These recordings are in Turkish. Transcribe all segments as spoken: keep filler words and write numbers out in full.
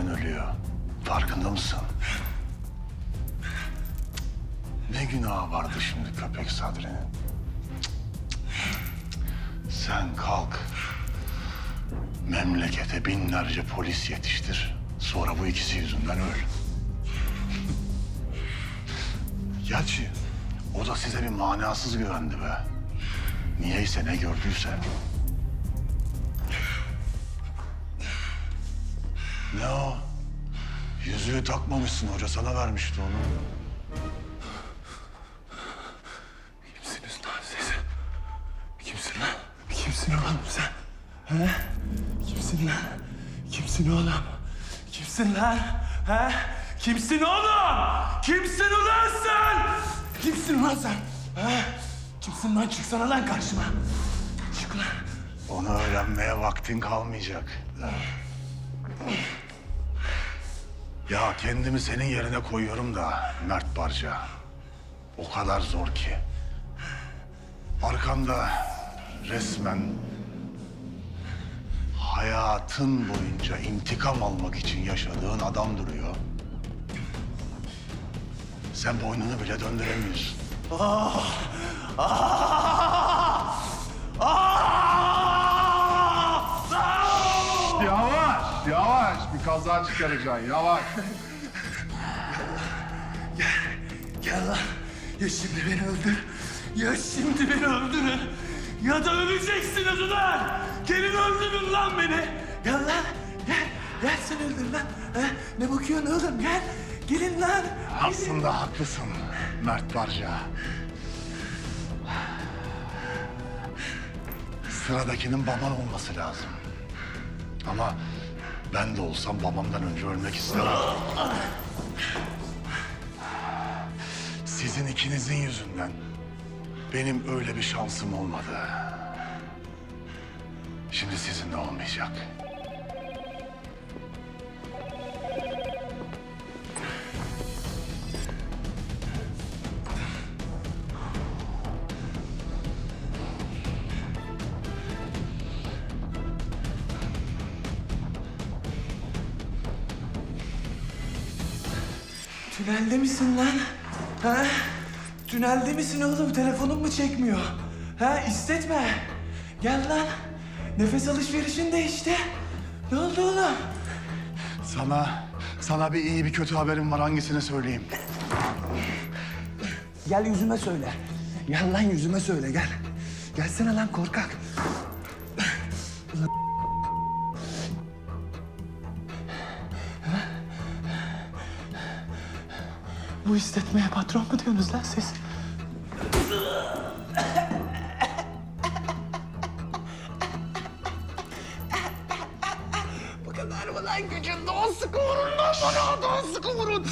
yüzünden ölüyor. Farkında mısın? Ne günahı vardı şimdi köpek Sadri'nin? Sen kalk. Memlekete binlerce polis yetiştir. Sonra bu ikisi yüzünden öl. Gerçi o da size bir manasız güvendi be. Niyeyse ne gördüyse. Ne o? Yüzüğü takmamışsın, hoca sana vermişti onu. Kimsiniz lan siz? Kimsin lan? Kimsin oğlum sen? He? Kimsin lan? Kimsin oğlum? Kimsin lan? He? Kimsin oğlum? Kimsin ulan sen? Kimsin ulan sen? He? Kimsin lan? Çıksana lan karşıma. Çık lan. Onu öğrenmeye vaktin kalmayacak. Ya kendimi senin yerine koyuyorum da Mert Barca. O kadar zor ki. Arkamda resmen hayatın boyunca intikam almak için yaşadığın adam duruyor. Sen boynunu bile döndüremiyorsun. Ah! Ah! Ah! Ah! Yavaş, yavaş. Bir kaza çıkaracaksın, yavaş. Gel, gel lan. Ya şimdi beni öldür, ya şimdi beni öldürün. Ya da öleceksiniz ulan. Gelin öldürün lan beni. Gel lan, gel. Gel sen öldür lan. Ha? Ne bakıyorsun oğlum, gel. Gelin lan. Aslında gelin. Haklısın Mert Barca. Sıradakinin baban olması lazım. Ama ben de olsam babamdan önce ölmek isterim. Sizin ikinizin yüzünden benim öyle bir şansım olmadı. Şimdi sizinle olmayacak. Tünelde misin lan? Ha? Tünelde misin oğlum? Telefonun mu çekmiyor? Ha? İstetme. Gel lan. Nefes alışverişin de işte. Ne oldu oğlum? Sana, sana bir iyi bir kötü haberim var. Hangisini söyleyeyim? Gel yüzüme söyle. Gel lan yüzüme söyle gel. Gelsene lan korkak. Bu hissetmeye patron mu diyorsunuz lan siz? Bu kadar mı lan gücün? Doğru sıkı vurun lan bana! Doğru sıkı vurun!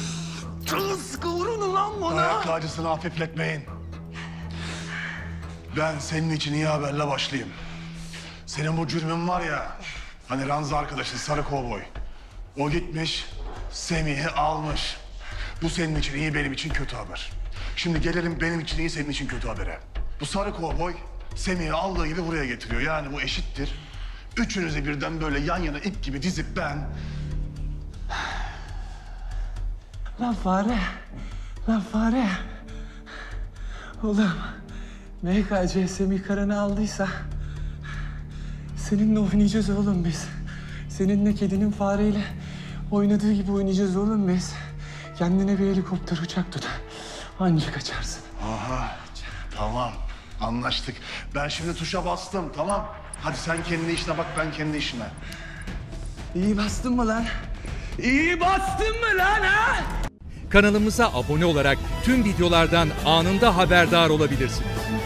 Doğru sıkı vurun lan bana! Ayaklı acısını hafifletmeyin. Ben senin için iyi haberle başlayayım. Senin bu cürmün var ya... Hani ranza arkadaşın sarı kovboy. O gitmiş, Semih'i almış. Bu senin için iyi, benim için kötü haber. Şimdi gelelim benim için iyi, senin için kötü habere. Bu sarı kovboy Semih'i aldığı gibi buraya getiriyor. Yani bu eşittir. Üçünüzü birden böyle yan yana ip gibi dizip ben... Lan fare, lan fare. Oğlum, M K C Semih Karan'ı aldıysa... Seninle oynayacağız oğlum biz. Seninle kedinin fareyle oynadığı gibi oynayacağız oğlum biz. Kendine bir helikopter, uçak tut. Ancak açarsın. Aha, tamam. Anlaştık. Ben şimdi tuşa bastım, tamam. Hadi sen kendi işine bak, ben kendi işime. İyi bastın mı lan? İyi bastın mı lan ha? Kanalımıza abone olarak tüm videolardan anında haberdar olabilirsiniz.